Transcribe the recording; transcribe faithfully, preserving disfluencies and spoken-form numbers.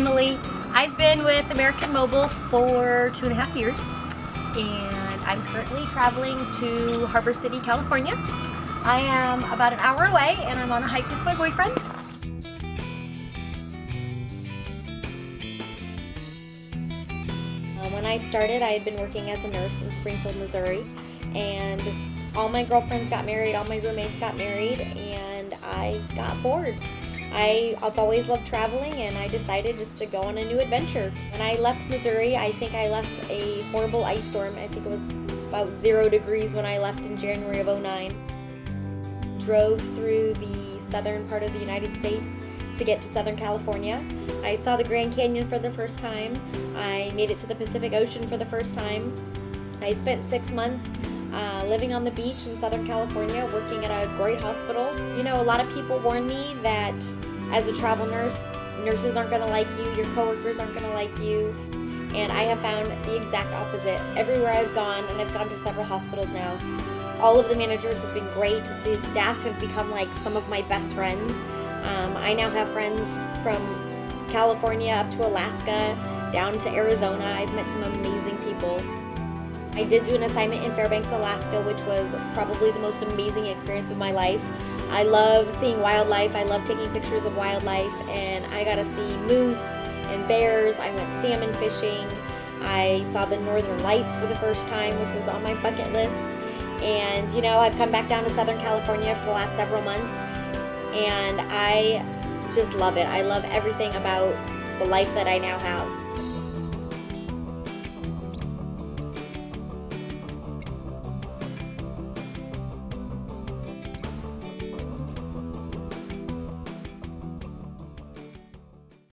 Emily. I've been with American Mobile for two and a half years, and I'm currently traveling to Harbor City, California. I am about an hour away, and I'm on a hike with my boyfriend. When I started, I had been working as a nurse in Springfield, Missouri, and all my girlfriends got married, all my roommates got married, and I got bored. I, I've always loved traveling, and I decided just to go on a new adventure. When I left Missouri, I think I left a horrible ice storm. I think it was about zero degrees when I left in January of oh nine. Drove through the southern part of the United States to get to Southern California. I saw the Grand Canyon for the first time. I made it to the Pacific Ocean for the first time. I spent six months uh, living on the beach in Southern California, working at a great hospital. You know, a lot of people warn me that as a travel nurse, nurses aren't gonna like you, your coworkers aren't gonna like you, and I have found the exact opposite. Everywhere I've gone, and I've gone to several hospitals now, all of the managers have been great. The staff have become like some of my best friends. Um, I now have friends from California up to Alaska, down to Arizona. I've met some amazing people. I did do an assignment in Fairbanks, Alaska, which was probably the most amazing experience of my life. I love seeing wildlife. I love taking pictures of wildlife, and I got to see moose and bears. I went salmon fishing. I saw the Northern Lights for the first time, which was on my bucket list. And you know, I've come back down to Southern California for the last several months, and I just love it. I love everything about the life that I now have.